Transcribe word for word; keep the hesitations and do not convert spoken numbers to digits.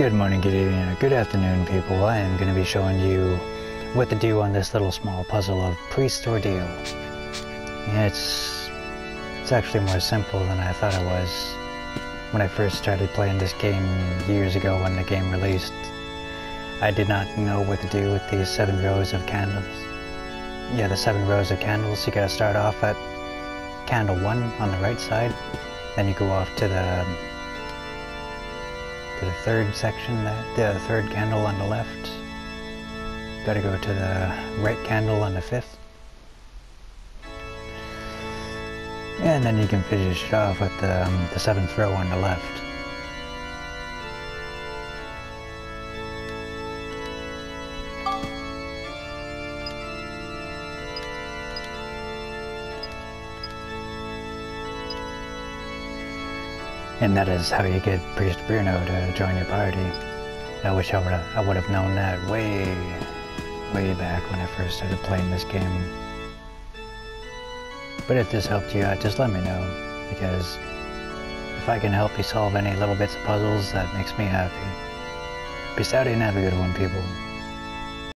Good morning, good evening, or good afternoon, people. I am going to be showing you what to do on this little small puzzle of Priest's Ordeal. It's, it's actually more simple than I thought it was when I first started playing this game years ago when the game released. I did not know what to do with these seven rows of candles. Yeah, the seven rows of candles. You gotta start off at candle one on the right side, then you go off to the the third section, the, the third candle on the left. Gotta go to the right candle on the fifth. And then you can finish it off with the, um, the seventh row on the left. And that is how you get Priest Bruno to join your party. I wish I would have, I would have known that way, way back when I first started playing this game. But if this helped you out, just let me know, because if I can help you solve any little bits of puzzles, that makes me happy. Peace out and have a good one, people.